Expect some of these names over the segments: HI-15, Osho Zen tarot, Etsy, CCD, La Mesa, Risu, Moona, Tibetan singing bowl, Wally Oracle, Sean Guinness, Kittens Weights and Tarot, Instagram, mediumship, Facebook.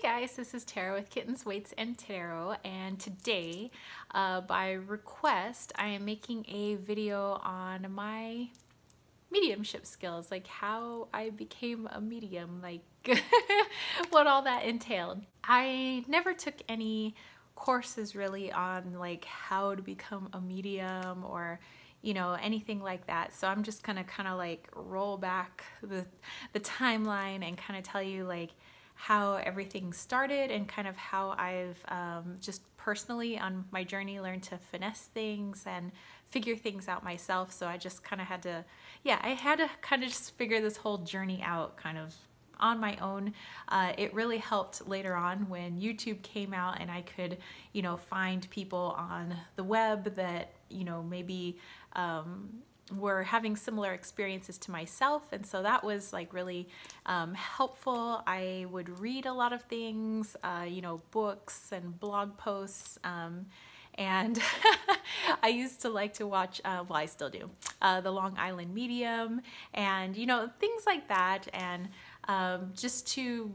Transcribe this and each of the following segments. Hey guys, this is Tara with Kittens Weights and Tarot, and today by request I am making a video on my mediumship skills, like how I became a medium, like what all that entailed. I never took any courses really on like how to become a medium or you know, anything like that. So I'm just gonna kind of like roll back the timeline and kind of tell you like how everything started and kind of how I've just personally on my journey learned to finesse things and figure things out myself. So I just kind of had to, yeah, I had to kind of just figure this whole journey out kind of on my own. It really helped later on when YouTube came out and I could, you know, find people on the web that, you know, maybe were having similar experiences to myself, and so that was like really helpful. I would read a lot of things, you know, books and blog posts, and I used to like to watch, well I still do, the Long Island Medium and, you know, things like that, and just to,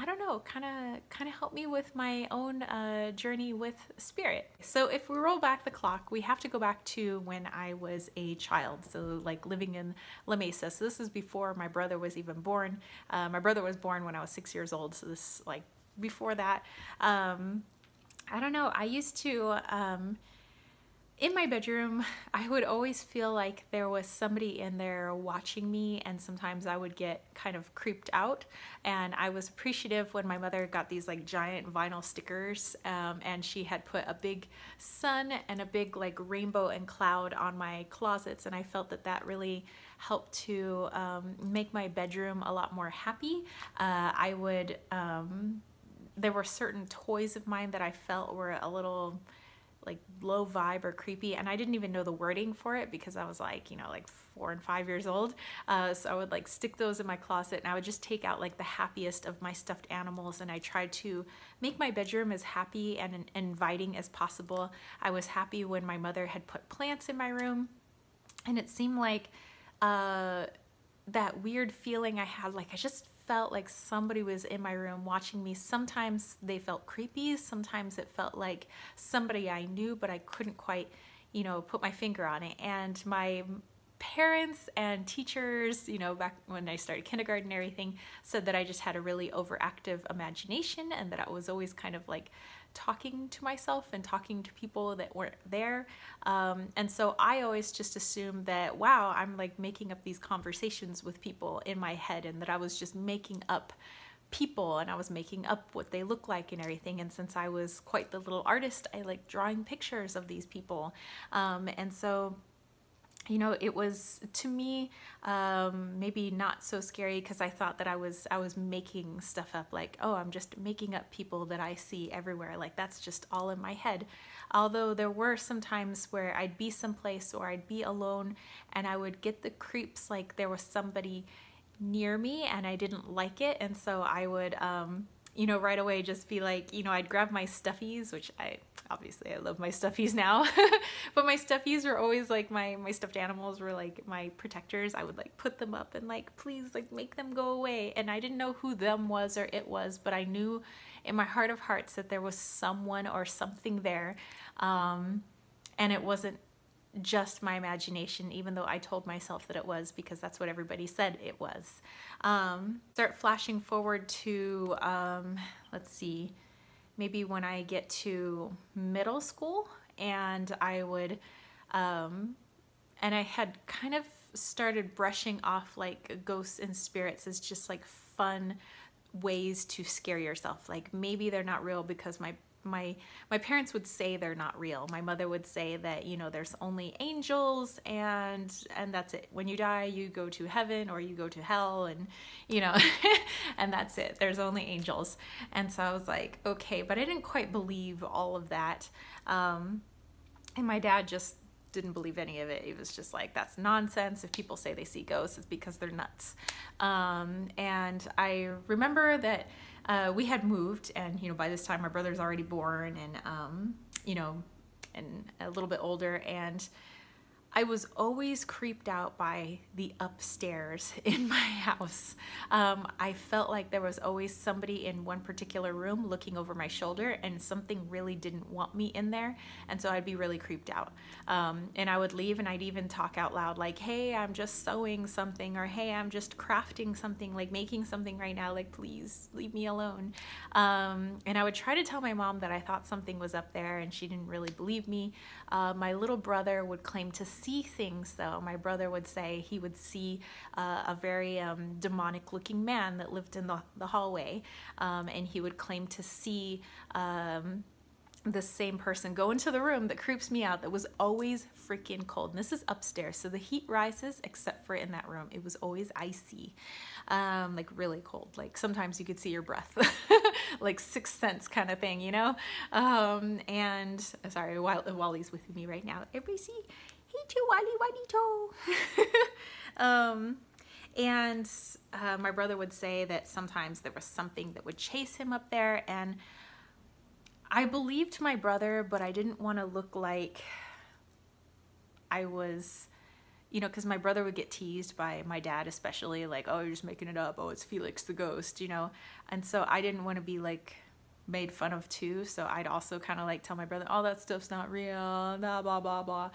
I don't know, kind of helped me with my own journey with spirit. So if we roll back the clock, we have to go back to when I was a child. So like living in La Mesa. So this is before my brother was even born. My brother was born when I was 6 years old. So this like before that. I don't know. I used to, in my bedroom, I would always feel like there was somebody in there watching me, and sometimes I would get kind of creeped out, and I was appreciative when my mother got these like giant vinyl stickers, and she had put a big sun and a big like rainbow and cloud on my closets, and I felt that that really helped to make my bedroom a lot more happy. I would, there were certain toys of mine that I felt were a little like low vibe or creepy, and I didn't even know the wording for it because I was like, you know, like 4 and 5 years old, so I would like stick those in my closet, and I would just take out like the happiest of my stuffed animals, and I tried to make my bedroom as happy and inviting as possible. I was happy when my mother had put plants in my room, and it seemed like that weird feeling I had, like I just felt like somebody was in my room watching me. Sometimes they felt creepy, sometimes it felt like somebody I knew, but I couldn't quite, you know, put my finger on it. And my parents and teachers, you know, back when I started kindergarten and everything, said that I just had a really overactive imagination and that I was always kind of like talking to myself and talking to people that weren't there, and so I always just assumed that, wow, I'm like making up these conversations with people in my head, and that I was just making up people and I was making up what they look like and everything. And since I was quite the little artist, I like drawing pictures of these people, and so, you know, it was to me maybe not so scary because I thought that I was making stuff up, like, oh, I'm just making up people that I see everywhere, like that's just all in my head. Although there were some times where I'd be someplace or I'd be alone and I would get the creeps, like there was somebody near me and I didn't like it, and so I would you know, right away just be like, you know, I'd grab my stuffies, which obviously I love my stuffies now, but my stuffies were always like my stuffed animals were like my protectors. I would like put them up and like, please like make them go away. And I didn't know who them was or it was, but I knew in my heart of hearts that there was someone or something there. And it wasn't just my imagination, even though I told myself that it was because that's what everybody said it was. Start flashing forward to, let's see, maybe when I get to middle school, and I would, and I had kind of started brushing off like ghosts and spirits as just like fun ways to scare yourself. Like maybe they're not real because my parents would say they're not real. My mother would say that, you know, there's only angels and that's it. When you die, you go to heaven or you go to hell, and you know, and that's it. There's only angels. And so I was like, okay, but I didn't quite believe all of that. And my dad just didn't believe any of it. He was just like, that's nonsense. If people say they see ghosts, it's because they're nuts. And I remember that we had moved, and you know, by this time my brother's already born, and you know, and a little bit older, and I was always creeped out by the upstairs in my house. I felt like there was always somebody in one particular room looking over my shoulder, and something really didn't want me in there, and so I'd be really creeped out. And I would leave, and I'd even talk out loud like, hey, I'm just sewing something, or hey, I'm just crafting something, like making something right now, like please leave me alone. And I would try to tell my mom that I thought something was up there, and she didn't really believe me. My little brother would claim to see things, though. My brother would say he would see a very demonic looking man that lived in the hallway, and he would claim to see the same person go into the room that creeps me out, that was always freaking cold. And this is upstairs, so the heat rises, except for in that room. It was always icy, like really cold. Like sometimes you could see your breath, like Sixth Sense kind of thing, you know? And sorry, Wally's with me right now. Everybody see? Hey, Wally, Wally-to. My brother would say that sometimes there was something that would chase him up there, and I believed my brother, but I didn't want to look like I was, you know, because my brother would get teased by my dad especially, like, oh, you're just making it up, oh, it's Felix the ghost, you know? And so I didn't want to be like made fun of too, so I'd also kind of like tell my brother, oh, that stuff's not real, blah, blah, blah, blah.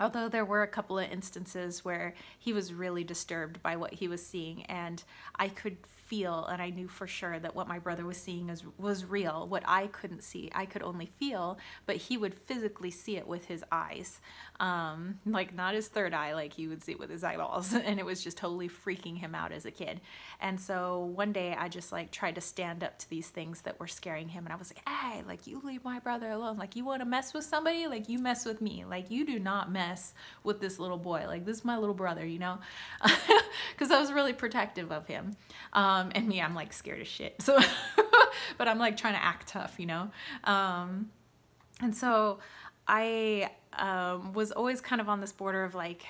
Although there were a couple of instances where he was really disturbed by what he was seeing, and I could feel, and I knew for sure that what my brother was seeing was real. What I couldn't see, I could only feel, but he would physically see it with his eyes. Like not his third eye, like he would see it with his eyeballs, and it was just totally freaking him out as a kid. And so one day I just like tried to stand up to these things that were scaring him, and I was like, hey, like you leave my brother alone. Like you want to mess with somebody? Like you mess with me. Like you do not mess with this little boy. Like this is my little brother, you know? Because I was really protective of him. And me, I'm like scared as shit. So, but I'm like trying to act tough, you know? And so I was always kind of on this border of like,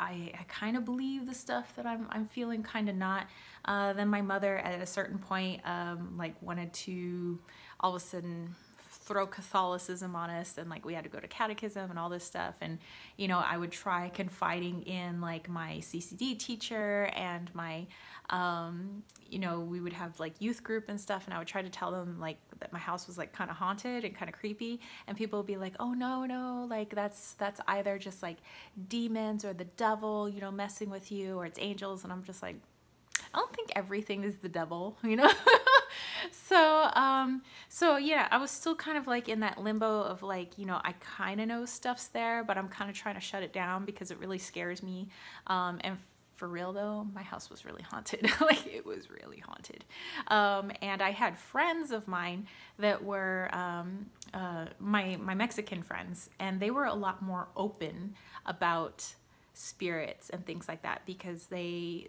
I kind of believe the stuff that I'm feeling, kind of not. Then my mother at a certain point like wanted to all of a sudden throw Catholicism on us, and like we had to go to catechism and all this stuff. And you know, I would try confiding in like my CCD teacher and my you know, we would have like youth group and stuff, and I would try to tell them like that my house was like kind of haunted and kind of creepy, and people would be like, oh no, like that's either just like demons or the devil, you know, messing with you, or it's angels. And I'm just like, I don't think everything is the devil, you know? So yeah, I was still kind of like in that limbo of like, you know, I kind of know stuff's there, but I'm kind of trying to shut it down because it really scares me. And for real though, my house was really haunted. Like it was really haunted. And I had friends of mine that were my Mexican friends, and they were a lot more open about spirits and things like that, because they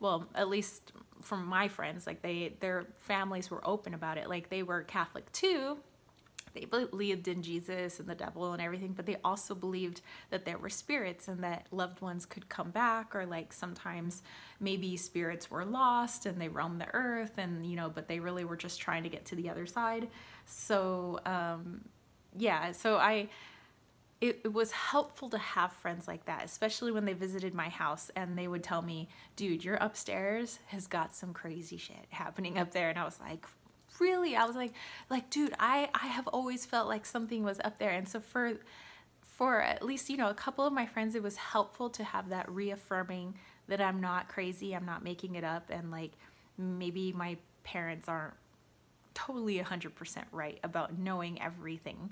well, at least from my friends, like their families were open about it. Like they were Catholic too. They believed in Jesus and the devil and everything, but they also believed that there were spirits and that loved ones could come back, or like sometimes maybe spirits were lost and they roamed the earth, and you know, but they really were just trying to get to the other side. So yeah, so it was helpful to have friends like that, especially when they visited my house, and they would tell me, dude, your upstairs has got some crazy shit happening up there. And I was like, really? I was like dude, I have always felt like something was up there. And so for at least, you know, a couple of my friends, it was helpful to have that reaffirming that I'm not crazy, I'm not making it up, and like maybe my parents aren't totally 100% right about knowing everything.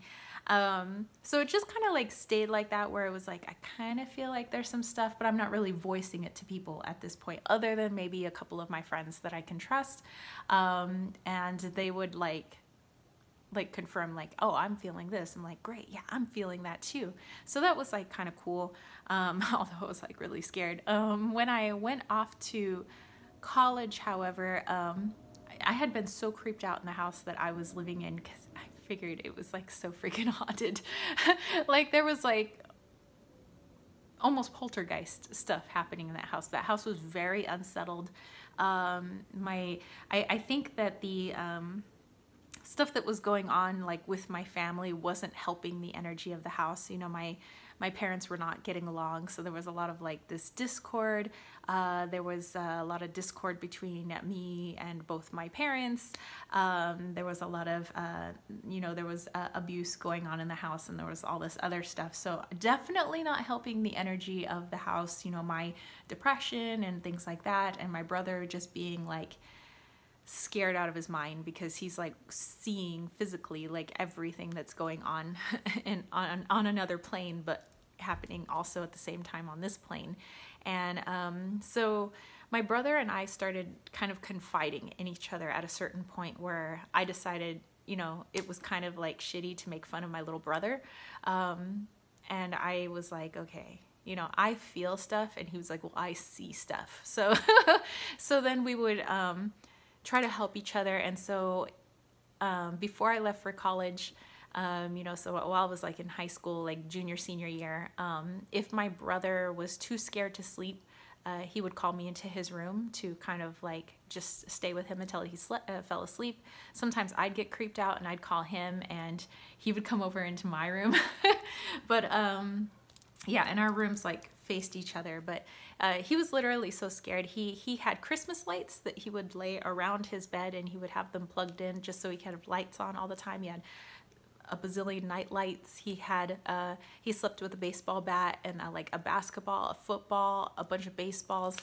So it just kind of like stayed like that, where it was like, I kind of feel like there's some stuff, but I'm not really voicing it to people at this point, other than maybe a couple of my friends that I can trust. And they would like confirm like, oh, I'm feeling this. I'm like, great. Yeah, I'm feeling that too. So that was like kind of cool. Although I was like really scared. When I went off to college, however, I had been so creeped out in the house that I was living in, because I figured it was like so freaking haunted. Like there was like almost poltergeist stuff happening in that house. That house was very unsettled. I think that the stuff that was going on like with my family wasn't helping the energy of the house. You know, my parents were not getting along, so there was a lot of like this discord. There was a lot of discord between me and both my parents. There was a lot of, you know, there was abuse going on in the house, and there was all this other stuff. So definitely not helping the energy of the house, you know, my depression and things like that, and my brother just being like scared out of his mind because he's like seeing physically like everything that's going on and on another plane, but happening also at the same time on this plane. And so my brother and I started kind of confiding in each other at a certain point where I decided, you know, it was kind of like shitty to make fun of my little brother. And I was like, okay, you know, I feel stuff. And he was like, well, I see stuff. So so then we would try to help each other. And so before I left for college, you know, so while I was like in high school, like junior, senior year, if my brother was too scared to sleep, he would call me into his room to kind of like just stay with him until he fell asleep. Sometimes I'd get creeped out and I'd call him and he would come over into my room. But yeah, and our rooms like faced each other, but he was literally so scared. He had Christmas lights that he would lay around his bed, and he would have them plugged in just so he could have lights on all the time. He had a bazillion night lights. He had he slept with a baseball bat and like a basketball, a football, a bunch of baseballs,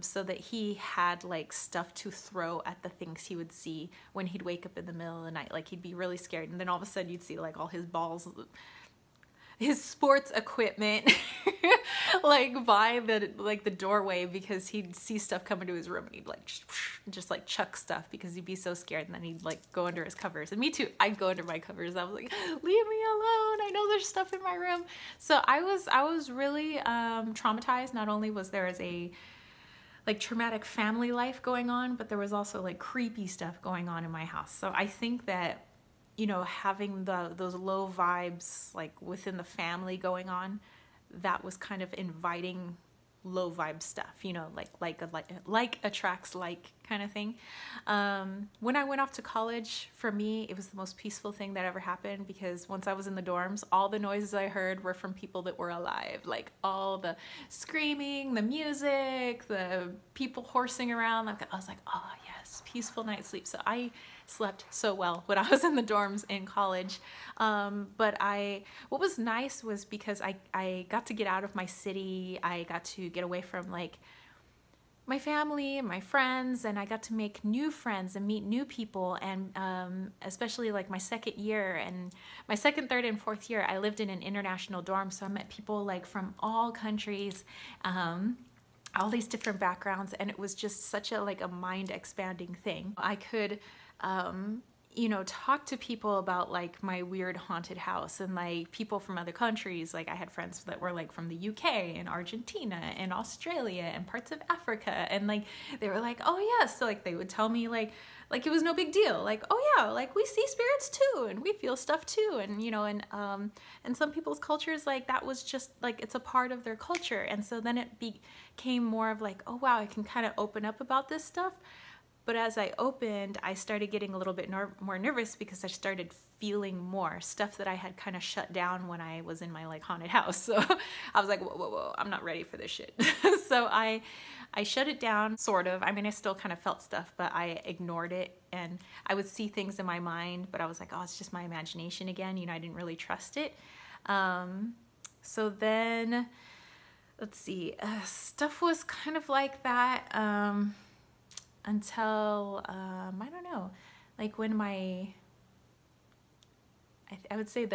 so that he had like stuff to throw at the things he would see when he'd wake up in the middle of the night. Like he'd be really scared, and then all of a sudden you'd see like all his balls, his sports equipment, like by the doorway, because he'd see stuff coming to his room and he'd like just like chuck stuff because he'd be so scared. And then he'd like go under his covers, and me too, I'd go under my covers. I was like, leave me alone, I know there's stuff in my room. So I was really traumatized. Not only was there a like traumatic family life going on, but there was also like creepy stuff going on in my house. So I think that, you know, having those low vibes like within the family going on, that was kind of inviting low vibe stuff, you know, like attracts like kind of thing. When I went off to college, for me, it was the most peaceful thing that ever happened, because once I was in the dorms, all the noises I heard were from people that were alive, like all the screaming, the music, the people horsing around. Like I was like, oh yes, peaceful night's sleep. So I slept so well when I was in the dorms in college. But what was nice was because I got to get out of my city. I got to get away from like my family and my friends, and I got to make new friends and meet new people. And especially like my second year and my second, third, and fourth year, I lived in an international dorm. So I met people like from all countries, all these different backgrounds. And it was just such a like a mind expanding thing. I could, you know, talk to people about like my weird haunted house, and like people from other countries. Like I had friends that were like from the UK and Argentina and Australia and parts of Africa, and like they were like, oh yeah, so like they would tell me like it was no big deal, like, oh yeah, like we see spirits too and we feel stuff too. And you know, and some people's cultures, like that was just like it's a part of their culture. And so then it became more of like, oh wow, I can kind of open up about this stuff. But as I opened, I started getting a little bit more nervous, because I started feeling more stuff that I had kind of shut down when I was in my like haunted house. So I was like, whoa, whoa, whoa, I'm not ready for this shit. So I shut it down, sort of. I mean, I still kind of felt stuff, but I ignored it. And I would see things in my mind, but I was like, oh, it's just my imagination again. You know, I didn't really trust it. So then, let's see, stuff was kind of like that. Until, I don't know, like when I would say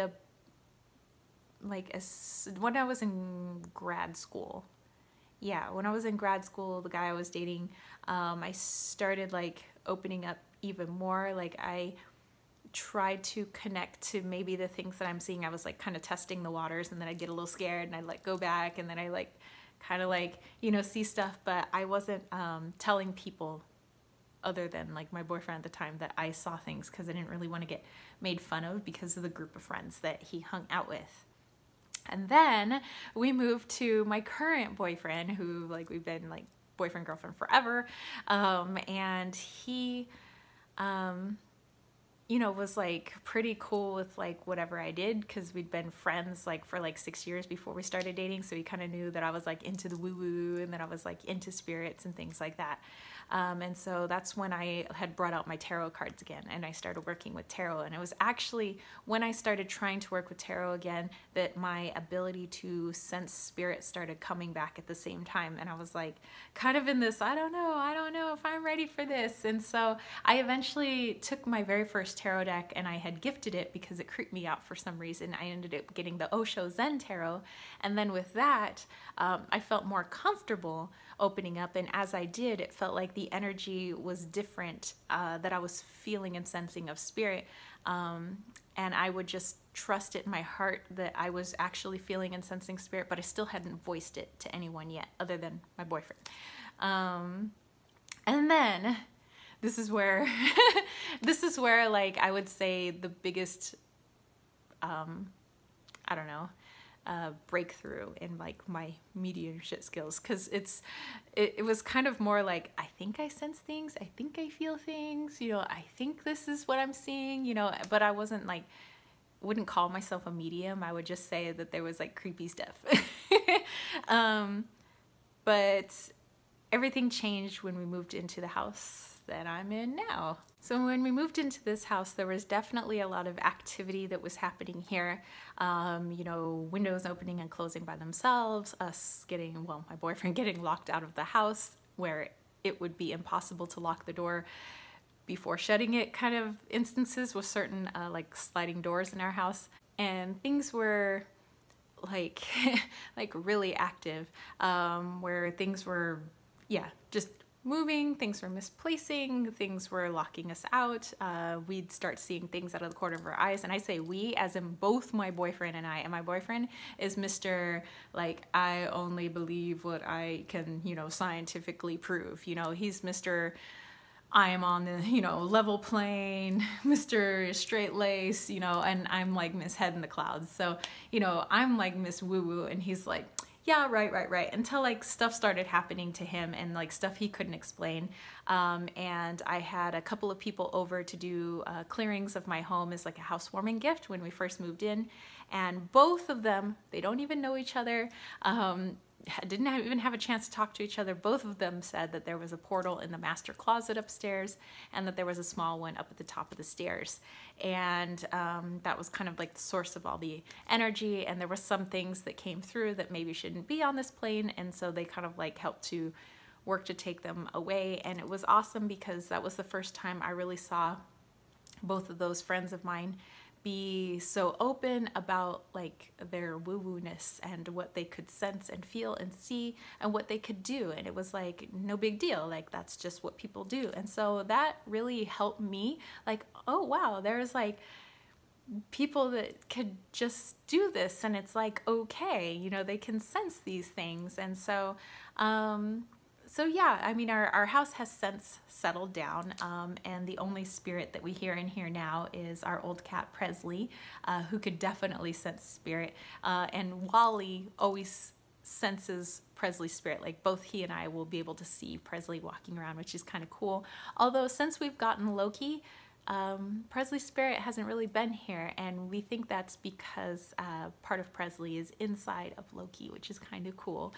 when I was in grad school, yeah, when I was in grad school, the guy I was dating, I started like opening up even more. Like I tried to connect to maybe the things that I'm seeing. I was like kind of testing the waters, and then I'd get a little scared and I'd like go back, and then I like kind of like, you know, see stuff, but I wasn't telling people other than like my boyfriend at the time that I saw things, because I didn't really want to get made fun of because of the group of friends that he hung out with. And then we moved to my current boyfriend, who like we've been like boyfriend girlfriend forever, and he you know, was like pretty cool with like whatever I did, because we'd been friends like for like 6 years before we started dating, so he kind of knew that I was like into the woo-woo and that I was like into spirits and things like that. And so that's when I had brought out my tarot cards again and I started working with tarot. And it was actually when I started trying to work with tarot again that my ability to sense spirit started coming back at the same time. And I was like kind of in this, I don't know if I'm ready for this. And so I eventually took my very first tarot deck and I had gifted it because it creeped me out for some reason. I ended up getting the Osho Zen tarot. And then with that, I felt more comfortable opening up. And as I did, it felt like the energy was different, that I was feeling and sensing of spirit. And I would just trust it in my heart that I was actually feeling and sensing spirit, but I still hadn't voiced it to anyone yet other than my boyfriend. And then this is where, this is where like I would say the biggest, I don't know, breakthrough in like my mediumship skills, because it was kind of more like, I think I sense things, I think I feel things, you know, I think this is what I'm seeing, you know, but I wasn't like, wouldn't call myself a medium. I would just say that there was like creepy stuff. But everything changed when we moved into the house that I'm in now. So when we moved into this house, there was definitely a lot of activity that was happening here. You know, windows opening and closing by themselves, us getting, well, my boyfriend getting locked out of the house where it would be impossible to lock the door before shutting it, kind of instances with certain like sliding doors in our house. And things were like, like really active, where things were, yeah, just moving, things were misplacing, things were locking us out. We'd start seeing things out of the corner of our eyes. And I say we as in both my boyfriend and I. And my boyfriend is Mr. like, I only believe what I can, you know, scientifically prove. You know, he's Mr. I am on the, you know, level plane, Mr. Straight Lace, you know, and I'm like Miss Head in the Clouds. So, you know, I'm like Miss Woo Woo and he's like, yeah, right, until like stuff started happening to him and like stuff he couldn't explain. And I had a couple of people over to do clearings of my home as like a housewarming gift when we first moved in. And both of them, they don't even know each other, didn't even have a chance to talk to each other. Both of them said that there was a portal in the master closet upstairs and that there was a small one up at the top of the stairs. And that was kind of like the source of all the energy. And there were some things that came through that maybe shouldn't be on this plane. And so they kind of like helped to work to take them away. And it was awesome because that was the first time I really saw both of those friends of mine be so open about like their woo-woo-ness and what they could sense and feel and see and what they could do. And it was like no big deal, like that's just what people do. And so that really helped me, like, oh wow, there's like people that could just do this and it's like okay, you know, they can sense these things. And so so yeah, I mean, our house has since settled down, and the only spirit that we hear in here now is our old cat, Presley, who could definitely sense spirit. And Wally always senses Presley's spirit. Like both he and I will be able to see Presley walking around, which is kind of cool. Although since we've gotten Loki, Presley's spirit hasn't really been here, and we think that's because part of Presley is inside of Loki, which is kind of cool.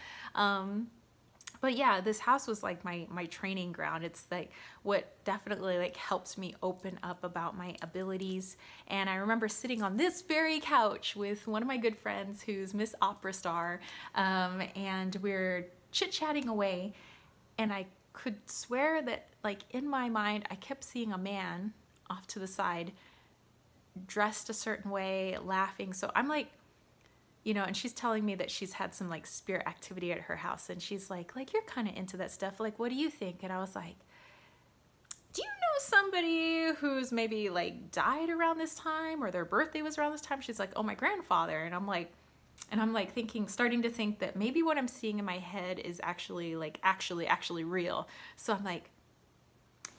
But yeah, this house was like my training ground. It's like what definitely like helps me open up about my abilities. And I remember sitting on this very couch with one of my good friends who's Miss Opera Star, and we're chit-chatting away, and I could swear that like in my mind I kept seeing a man off to the side dressed a certain way, laughing. So I'm like, you know, and she's telling me that she's had some like spirit activity at her house, and she's like you're kind of into that stuff, like what do you think? And I was like, do you know somebody who's maybe like died around this time or their birthday was around this time? She's like, oh, my grandfather. And I'm like thinking, starting to think that maybe what I'm seeing in my head is actually like actually real. So I'm like,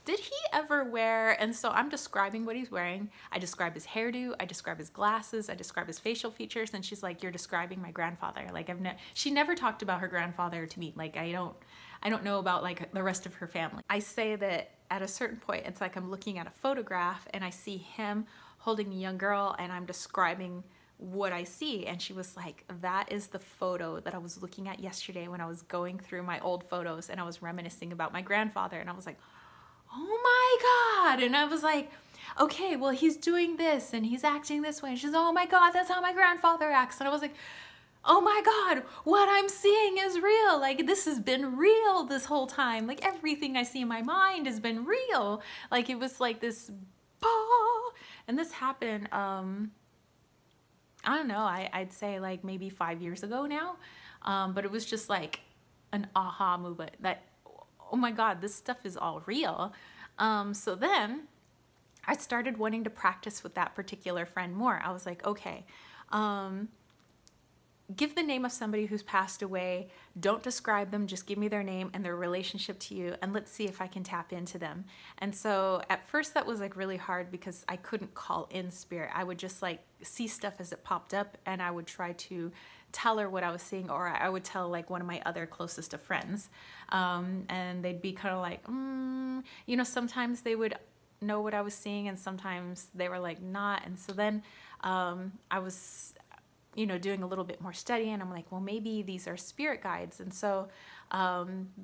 did he ever wear? And so I'm describing what he's wearing. I describe his hairdo, I describe his glasses, I describe his facial features, and she's like, you're describing my grandfather. Like she never talked about her grandfather to me. Like I don't know about like the rest of her family. I say that at a certain point, it's like I'm looking at a photograph and I see him holding a young girl and I'm describing what I see. And she was like, that is the photo that I was looking at yesterday when I was going through my old photos and I was reminiscing about my grandfather. And I was like, oh my God. And I was like, okay, well, he's doing this and he's acting this way. And she's, oh my God, that's how my grandfather acts. And I was like, oh my God, what I'm seeing is real. Like, this has been real this whole time. Like, everything I see in my mind has been real. Like, it was like this, bah! And this happened, I don't know, I'd say like maybe 5 years ago now, but it was just like an aha moment that, oh my God, this stuff is all real. So then I started wanting to practice with that particular friend more. I was like, okay, give the name of somebody who's passed away. Don't describe them, just give me their name and their relationship to you, and let's see if I can tap into them. And so at first that was like really hard because I couldn't call in spirit. I would just like see stuff as it popped up, and I would try to tell her what I was seeing, or I would tell like one of my other closest of friends, and they'd be kind of like, you know, sometimes they would know what I was seeing and sometimes they were like not. And so then I was, you know, doing a little bit more study, and I'm like, well, maybe these are spirit guides. And so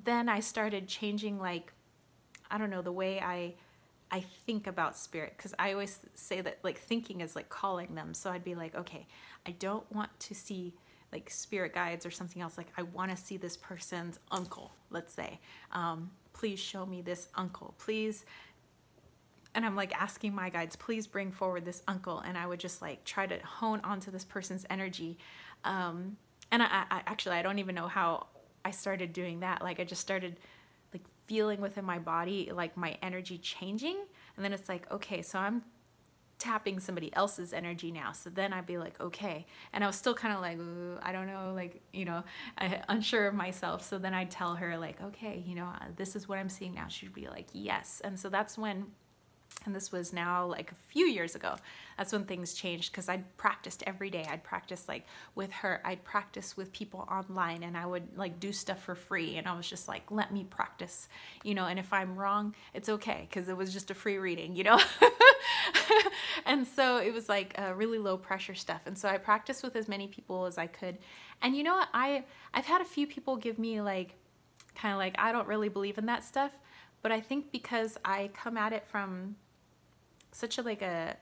then I started changing, like, I don't know, the way I think about spirit, because I always say that like thinking is like calling them. So I'd be like, okay, I don't want to see like spirit guides or something else. Like, I want to see this person's uncle, let's say. Please show me this uncle, please. And I'm like asking my guides, please bring forward this uncle. And I would just like try to hone onto this person's energy. And I actually, I don't even know how I started doing that. Like, I just started like feeling within my body, like my energy changing. And then it's like, okay, so I'm tapping somebody else's energy now. So then I'd be like, okay. And I was still kind of like, ooh, I don't know, like, you know, unsure of myself. So then I'd tell her like, okay, you know, this is what I'm seeing now. She'd be like, yes. And so that's when, and this was now like a few years ago, that's when things changed, because I'd practiced every day. I'd practice like with her, I'd practice with people online, and I would like do stuff for free. And I was just like, let me practice, you know, and if I'm wrong, it's okay, because it was just a free reading, you know. And so it was like really low pressure stuff. And so I practiced with as many people as I could. And you know what, I've had a few people give me like, kind of like, I don't really believe in that stuff. But I think because I come at it from such a, like a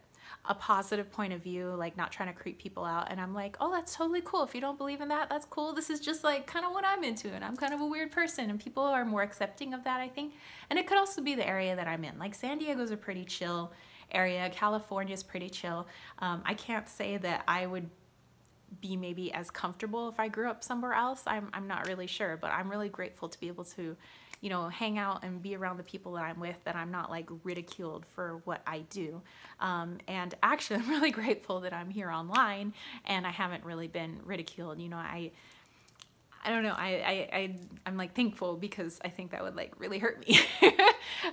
positive point of view, like not trying to creep people out, and I'm like, oh, that's totally cool. If you don't believe in that, that's cool. This is just like kind of what I'm into, and I'm kind of a weird person, and people are more accepting of that, I think. And it could also be the area that I'm in. Like, San Diego's a pretty chill area. California's pretty chill. I can't say that I would be maybe as comfortable if I grew up somewhere else. I'm not really sure, but I'm really grateful to be able to, you know, hang out and be around the people that I'm with, that I'm not like ridiculed for what I do. And actually, I'm really grateful that I'm here online and I haven't really been ridiculed. You know, I don't know, I'm like thankful, because I think that would like really hurt me.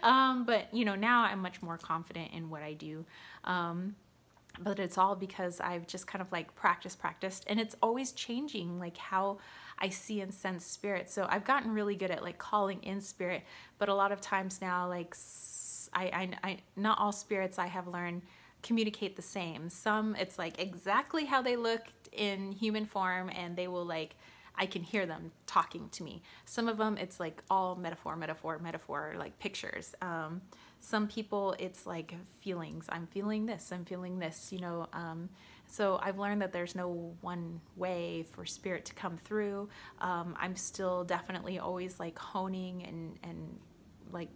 But you know, now I'm much more confident in what I do. But it's all because I've just kind of like practiced, and it's always changing like how I see and sense spirit. So I've gotten really good at like calling in spirit, but a lot of times now, like not all spirits I have learned communicate the same. Some, it's like exactly how they looked in human form, and they will like, I can hear them talking to me. Some of them, it's like all metaphor, like pictures. Some people, it's like feelings. I'm feeling this, you know. So I've learned that there's no one way for spirit to come through. I'm still definitely always like honing and like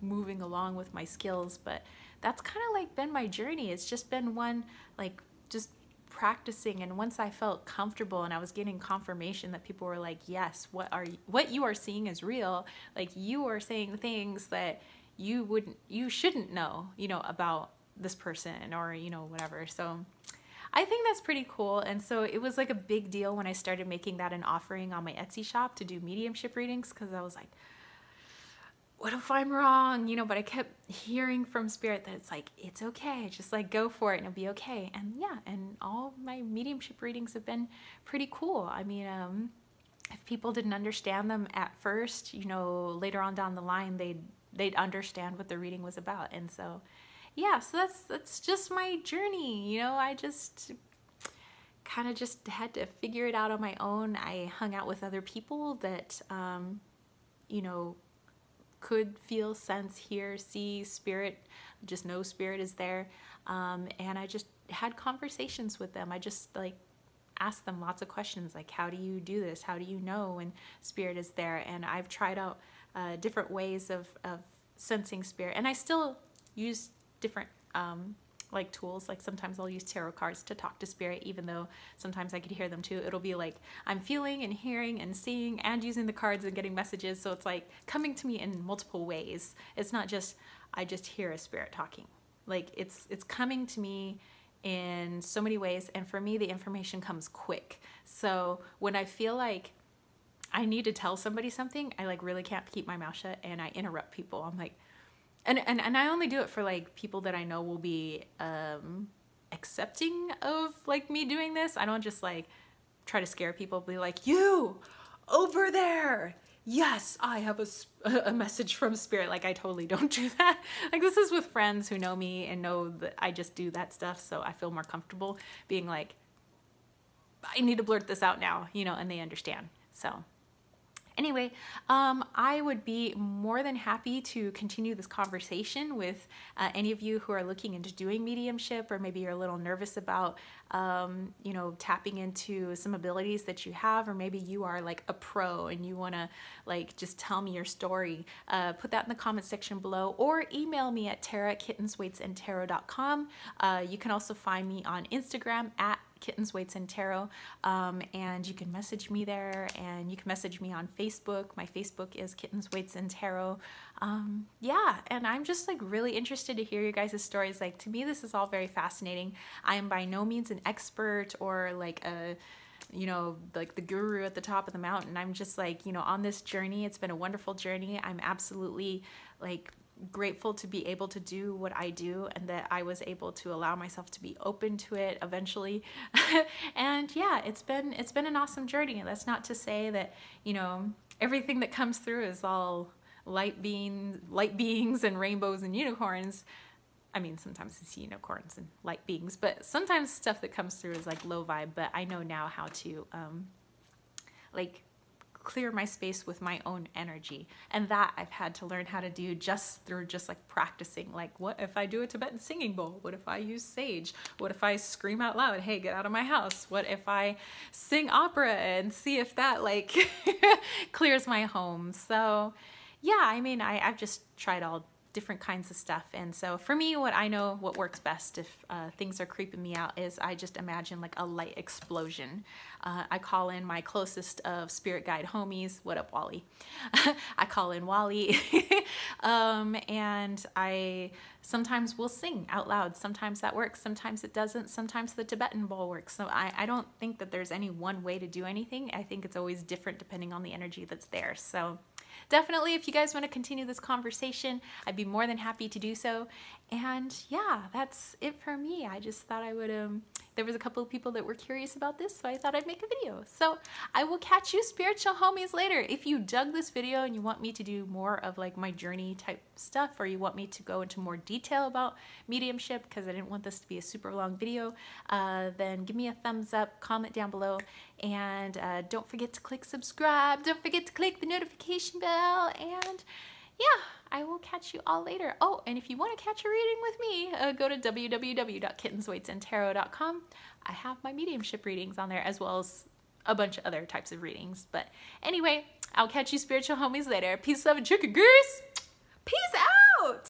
moving along with my skills, but that's kind of like been my journey. It's just been one, like, just practicing. And once I felt comfortable and I was getting confirmation that people were like, yes, what you are seeing is real. Like, you are saying things that you shouldn't know, you know, about this person, or, you know, whatever. So I think that's pretty cool. And so it was like a big deal when I started making that an offering on my Etsy shop to do mediumship readings, because I was like, what if I'm wrong? You know, but I kept hearing from spirit that it's like, it's okay, just like go for it and it'll be okay. And yeah, and all my mediumship readings have been pretty cool. I mean, if people didn't understand them at first, you know, later on down the line, they'd they'd understand what the reading was about. And so, yeah, so that's just my journey. You know, I just kind of just had to figure it out on my own. I hung out with other people that, you know, could feel, sense, hear, see, spirit, just know spirit is there. And I just had conversations with them. I just like asked them lots of questions, like, how do you do this? How do you know when spirit is there? And I've tried out different ways of sensing spirit. And I still use different like tools. Like sometimes I'll use tarot cards to talk to spirit, even though sometimes I could hear them too. It'll be like I'm feeling and hearing and seeing and using the cards and getting messages. So it's like coming to me in multiple ways. It's not just I just hear a spirit talking. Like it's coming to me in so many ways. And for me, the information comes quick. So when I feel like I need to tell somebody something, I like really can't keep my mouth shut and I interrupt people. I'm like, and I only do it for like people that I know will be accepting of like me doing this. I don't just like try to scare people, be like, you over there, yes, I have a message from spirit. Like I totally don't do that. Like this is with friends who know me and know that I just do that stuff. So I feel more comfortable being like, I need to blurt this out now, you know, and they understand. So anyway, I would be more than happy to continue this conversation with any of you who are looking into doing mediumship, or maybe you're a little nervous about, you know, tapping into some abilities that you have, or maybe you are like a pro and you want to like just tell me your story. Put that in the comment section below, or email me at tara@kittensweightsandtarot.com. You can also find me on Instagram at Kittens Weights and Tarot, and you can message me there, and you can message me on Facebook. My Facebook is Kittens Weights and Tarot. Yeah, and I'm just like really interested to hear your guys' stories. Like to me, this is all very fascinating. I am by no means an expert or like a, you know, like the guru at the top of the mountain. I'm just like, you know, on this journey. It's been a wonderful journey. I'm absolutely like grateful to be able to do what I do, and that I was able to allow myself to be open to it eventually. And yeah, it's been an awesome journey. And that's not to say that, you know, everything that comes through is all light beings and rainbows and unicorns. I mean, sometimes it's unicorns and light beings, but sometimes stuff that comes through is like low vibe. But I know now how to like clear my space with my own energy, and that I've had to learn how to do just through just like practicing. Like, what if I do a Tibetan singing bowl? What if I use sage? What if I scream out loud, hey, get out of my house? What if I sing opera and see if that like clears my home? So yeah, I mean, I've just tried all different kinds of stuff. And so for me, what I know what works best if things are creeping me out is I just imagine like a light explosion. I call in my closest of spirit guide homies. What up, Wally? I call in Wally. And I sometimes will sing out loud. Sometimes that works, sometimes it doesn't. Sometimes the Tibetan bowl works. So I don't think that there's any one way to do anything. I think it's always different depending on the energy that's there. So definitely, if you guys want to continue this conversation, I'd be more than happy to do so. And yeah, that's it for me. I just thought I would, there was a couple of people that were curious about this, so I thought I'd make a video. So I will catch you spiritual homies later. If you dug this video and you want me to do more of like my journey type stuff, or you want me to go into more detail about mediumship, because I didn't want this to be a super long video, then give me a thumbs up, comment down below, and don't forget to click subscribe. Don't forget to click the notification bell, and yeah, I will catch you all later. Oh, and if you want to catch a reading with me, go to www.kittensweightsandtarot.com. I have my mediumship readings on there, as well as a bunch of other types of readings. But anyway, I'll catch you spiritual homies later. Peace, love, and chicken grease. Peace out.